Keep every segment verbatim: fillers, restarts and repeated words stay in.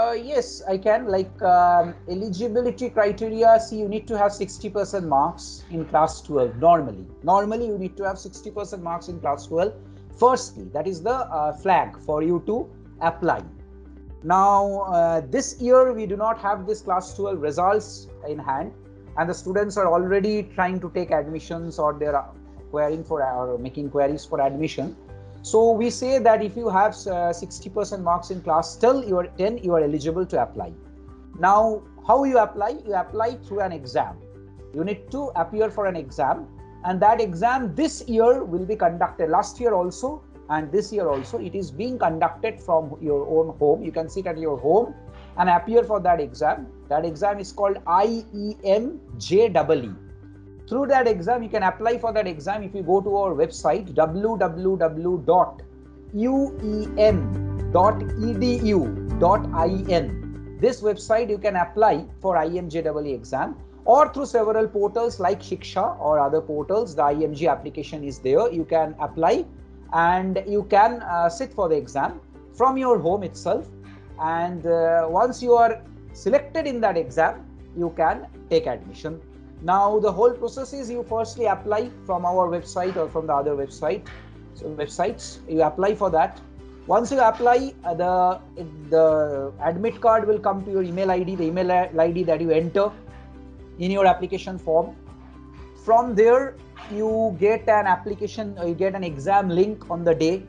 Uh, yes, I can. Like um, eligibility criteria, see, you need to have sixty percent marks in class twelve. Normally, normally you need to have sixty percent marks in class twelve. Firstly, that is the uh, flag for you to apply. Now, uh, this year we do not have this class twelve results in hand, and the students are already trying to take admissions, or they are querying for or making queries for admission. So we say that if you have sixty percent uh, marks in class till you are ten, you are eligible to apply. Now, how you apply? You apply through an exam. You need to appear for an exam, and that exam this year will be conducted. Last year also, and this year also, it is being conducted from your own home. You can sit at your home and appear for that exam. That exam is called I E M J W E. Through that exam, you can apply for that exam if you go to our website w w w dot u e m dot e d u dot in. This website you can apply for I E M J W E exam, or through several portals like Shiksha or other portals. The I M G application is there. You can apply and you can uh, sit for the exam from your home itself. And uh, once you are selected in that exam, you can take admission. Now, the whole process is you firstly apply from our website or from the other website, so websites, you apply for that. Once you apply, uh, the, the admit card will come to your email I D, the email I D that you enter in your application form. From there, you get an application, you get an exam link on the day.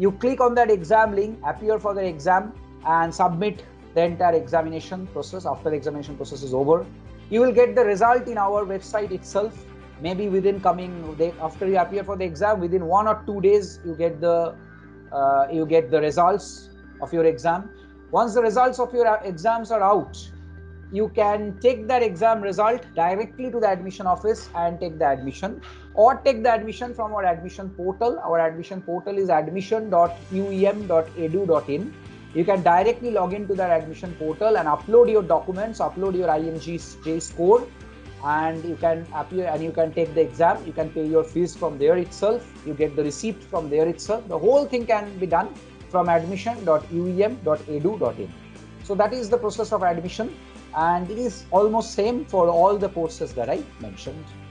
You click on that exam link, appear for the exam and submit the entire examination process. After the examination process is over, you will get the result in our website itself. Maybe within coming day, after you appear for the exam, within one or two days you get the uh, you get the results of your exam. Once the results of your exams are out, you can take that exam result directly to the admission office and take the admission, or take the admission from our admission portal. Our admission portal is admission dot u e m dot e d u dot in. You can directly log into that admission portal and upload your documents, upload your I M G J score, and you can appear and you can take the exam. You can pay your fees from there itself. You get the receipt from there itself. The whole thing can be done from admission dot u e m dot e d u dot in. So that is the process of admission, and it is almost same for all the courses that I mentioned.